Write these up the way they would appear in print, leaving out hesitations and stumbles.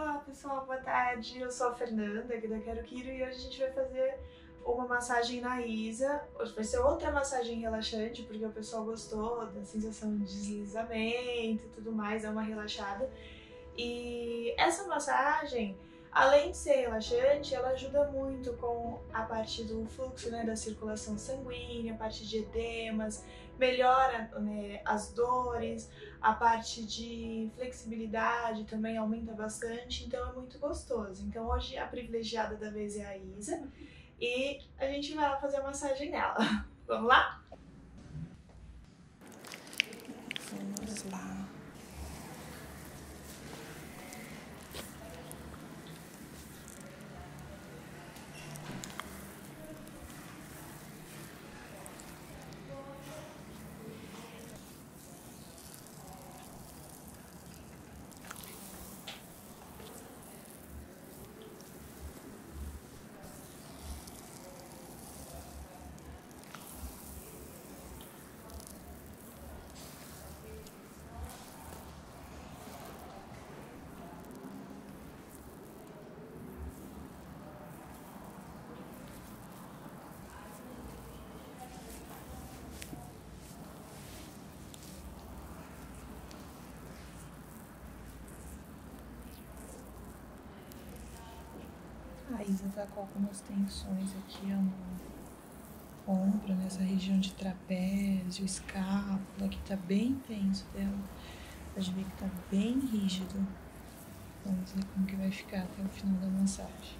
Olá pessoal, boa tarde, eu sou a Fernanda aqui da Quero Quiro e hoje a gente vai fazer uma massagem na Isa. Hoje vai ser outra massagem relaxante porque o pessoal gostou da sensação de deslizamento e tudo mais, é uma relaxada. E essa massagem, além de ser relaxante, ela ajuda muito com a parte do fluxo, né, da circulação sanguínea, a parte de edemas, melhora, né, as dores, a parte de flexibilidade também aumenta bastante, então é muito gostoso. Então hoje a privilegiada da vez é a Isa e a gente vai lá fazer a massagem nela. Vamos lá? Vamos lá. A Isa tá com algumas tensões aqui no ombro, nessa região de trapézio, escápula, aqui tá bem tenso dela. Pode ver que tá bem rígido. Vamos ver como que vai ficar até o final da massagem.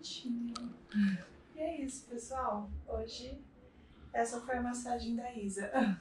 minutinho. E é isso, pessoal. Hoje, essa foi a massagem da Isa.